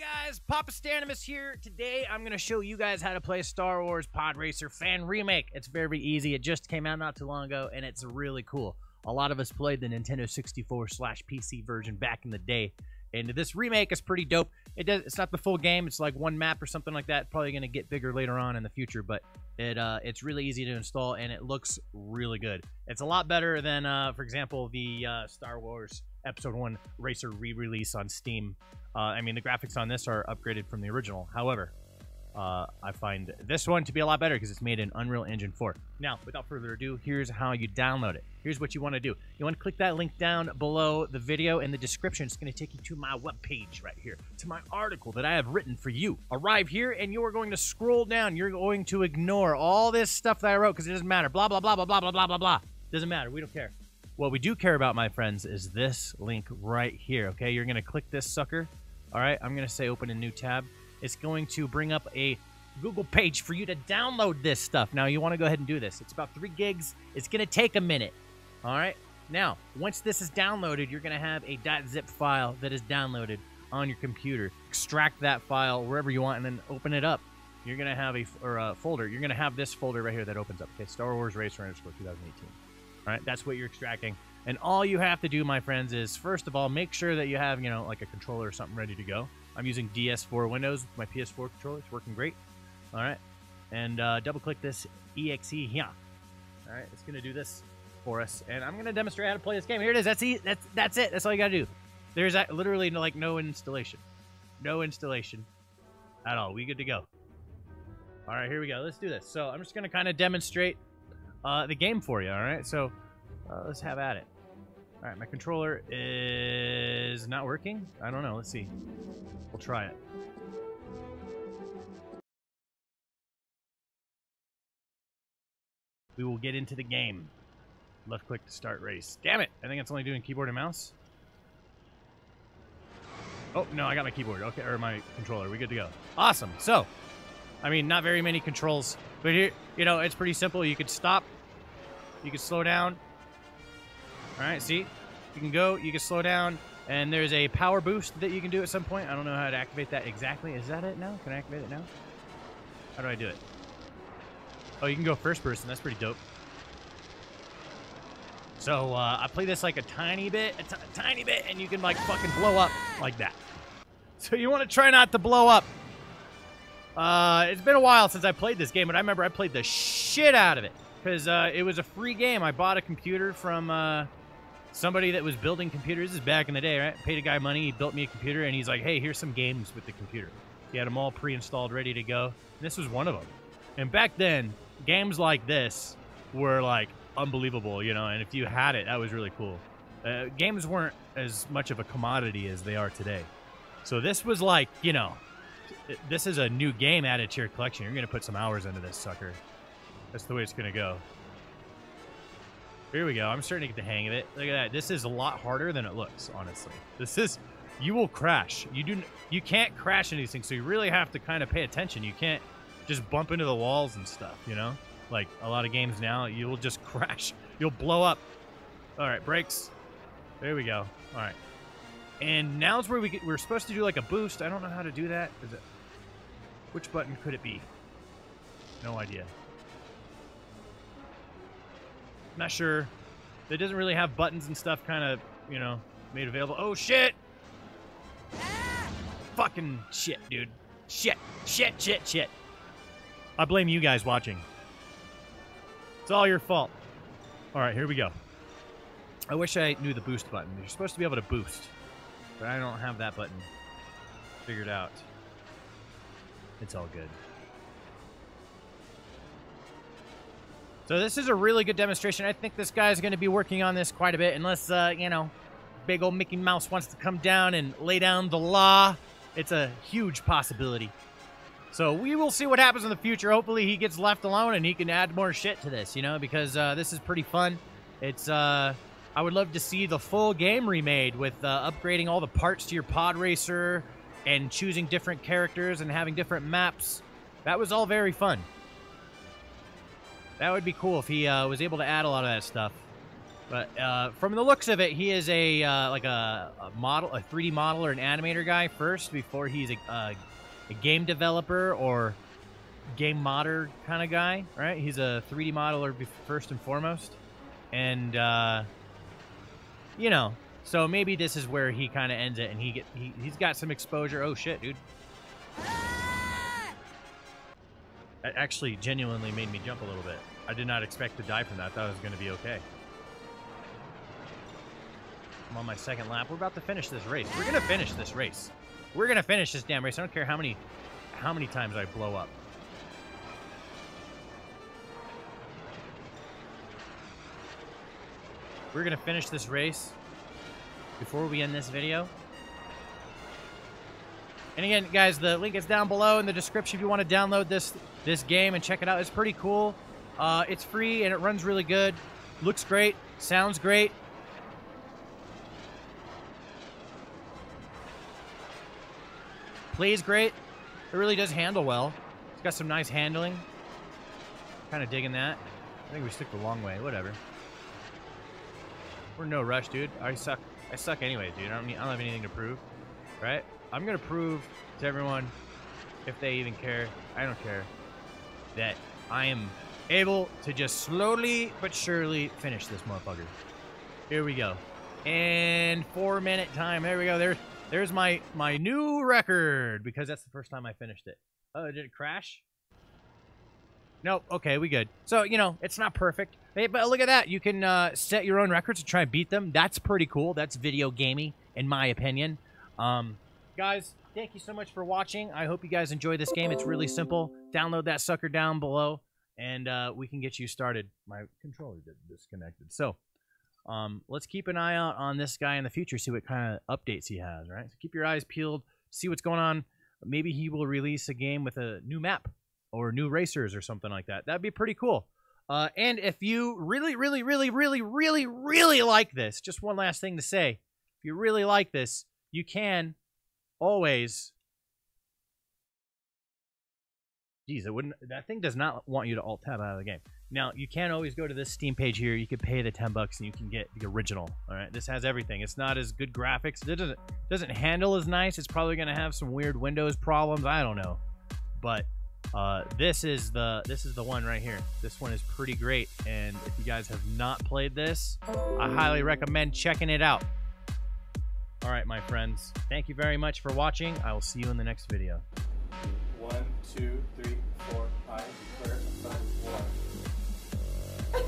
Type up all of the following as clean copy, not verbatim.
guys, Papa Stanimus here. Today I'm going to show you guys how to play Star Wars Podracer Fan Remake. It's very easy. It just came out not too long ago, and it's really cool. A lot of us played the Nintendo 64/PC version back in the day, and this remake is pretty dope. It's not the full game. It's like one map or something like that. Probably going to get bigger later on in the future, but it's really easy to install, and it looks really good. It's a lot better than, for example, the Star Wars Episode 1 Racer re-release on Steam. I mean, the graphics on this are upgraded from the original. However, I find this one to be a lot better because it's made in Unreal Engine 4. Now, without further ado, here's how you download it. Here's what you want to do. You want to click that link down below the video in the description. It's going to take you to my webpage right here, to my article that I have written for you. Arrive here, and you are going to scroll down. You're going to ignore all this stuff that I wrote because it doesn't matter. Blah, blah, blah, blah, blah, blah, blah, blah, blah. Doesn't matter. We don't care. What we do care about, my friends, is this link right here, okay? You're going to click this sucker. All right, I'm going to say open a new tab. It's going to bring up a Google page for you to download this stuff. Now, you want to go ahead and do this. It's about 3 gigs. It's going to take a minute, all right? Now, once this is downloaded, you're going to have a .zip file that is downloaded on your computer. Extract that file wherever you want and then open it up. You're going to have a folder. You're going to have this folder right here that opens up. Okay, Star Wars Racer _ 2018. All right, that's what you're extracting. And all you have to do, my friends, is first of all, make sure that you have, you know, like a controller or something ready to go. I'm using DS4 Windows with my PS4 controller. It's working great. All right, and double-click this EXE here. All right, it's gonna do this for us, and I'm gonna demonstrate how to play this game. Here it is. That's it. That's all you gotta do. There's literally like no installation at all. We good to go. All right, here we go. Let's do this. So I'm just gonna kind of demonstrate the game for you. All right, so let's have at it. All right, my controller is not working. I don't know. Let's see. We'll try it. We will get into the game. Left click to start race. Damn it! I think it's only doing keyboard and mouse. Oh, no, I got my keyboard. Okay, or my controller. We good to go. Awesome. So, I mean, not very many controls, but here, you know, it's pretty simple. You could stop. You could slow down. All right, see? You can go, you can slow down, and there's a power boost that you can do at some point. I don't know how to activate that exactly. Is that it now? Can I activate it now? How do I do it? Oh, you can go first person. That's pretty dope. So, I play this like a tiny bit, and you can like fucking blow up like that. So you want to try not to blow up. It's been a while since I played this game, but I remember I played the shit out of it. Because it was a free game. I bought a computer from somebody that was building computers. This is back in the day, right? Paid a guy money. He built me a computer, and he's like, hey, here's some games with the computer. He had them all pre-installed, ready to go. And this was one of them. And back then, games like this were, like, unbelievable, you know? And if you had it, that was really cool. Games weren't as much of a commodity as they are today. So this was like, you know, this is a new game added to your collection. You're going to put some hours into this sucker. That's the way it's going to go. Here we go. I'm starting to get the hang of it. Look at that. This is a lot harder than it looks, honestly. This is... You will crash. You can't crash into these things, so you really have to kind of pay attention. You can't just bump into the walls and stuff, you know? Like, a lot of games now, you will just crash. You'll blow up. All right, brakes. There we go. All right. And now's where we're supposed to do, like, a boost. I don't know how to do that. Is it? Which button could it be? No idea. Not sure. It doesn't really have buttons and stuff kind of, you know, made available. Oh, shit! Ah! Fucking shit, dude. Shit. Shit, shit, shit. I blame you guys watching. It's all your fault. All right, here we go. I wish I knew the boost button. You're supposed to be able to boost, but I don't have that button figured out. It's all good. So this is a really good demonstration. I think this guy's going to be working on this quite a bit, unless, you know, big old Mickey Mouse wants to come down and lay down the law. It's a huge possibility. So we will see what happens in the future. Hopefully he gets left alone and he can add more shit to this, you know, because this is pretty fun. It's, I would love to see the full game remade with upgrading all the parts to your pod racer and choosing different characters and having different maps. That was all very fun. That would be cool if he was able to add a lot of that stuff. But from the looks of it, he is a like a model, a 3D modeler, an animator guy first before he's a game developer or game modder kind of guy, right? He's a 3D modeler first and foremost, and you know, so maybe this is where he kind of ends it, and he's got some exposure. Oh shit, dude! That actually genuinely made me jump a little bit. I did not expect to die from that. I thought it was going to be okay. I'm on my second lap. We're about to finish this race. We're going to finish this race. We're going to finish this damn race. I don't care how many times I blow up. We're going to finish this race before we end this video. And again, guys, the link is down below in the description if you want to download this game and check it out. It's pretty cool. It's free, and it runs really good. Looks great. Sounds great. Plays great. It really does handle well. It's got some nice handling. Kind of digging that. I think we took the long way. Whatever. We're in no rush, dude. I suck. I suck anyway, dude. I don't have anything to prove, right? I'm gonna prove to everyone, if they even care, I don't care, that I am able to just slowly but surely finish this motherfucker. Here we go. And 4 minute time. There we go. There's my new record, because that's the first time I finished it. Oh, did it crash? Nope. Okay, we good. So, you know, it's not perfect. Hey, but look at that. You can set your own records and try and beat them. That's pretty cool. That's video gamey, in my opinion. Guys, thank you so much for watching. I hope you guys enjoy this game. It's really simple. Download that sucker down below, and we can get you started. My controller disconnected. So let's keep an eye out on this guy in the future, see what kind of updates he has, right? So keep your eyes peeled, see what's going on. Maybe he will release a game with a new map or new racers or something like that. That'd be pretty cool. And if you really, really, really, really, really, really like this, just one last thing to say. If you really like this, you can always... Jeez, that thing does not want you to alt-tab out of the game. Now, you can always go to this Steam page here. You could pay the $10 and you can get the original, all right? This has everything. It's not as good graphics. It doesn't handle as nice. It's probably going to have some weird Windows problems. I don't know, but... this is the one right here. This one is pretty great, and if you guys have not played this, I highly recommend checking it out. All right, my friends, thank you very much for watching. I will see you in the next video. 1 2 3 4 5 square, 5 1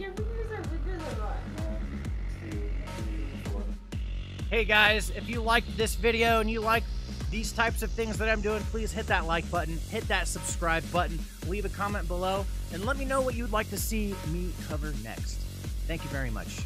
Your fingers are not. Hey guys, if you liked this video and you like these types of things that I'm doing, please hit that like button, hit that subscribe button, leave a comment below, and let me know what you'd like to see me cover next. Thank you very much.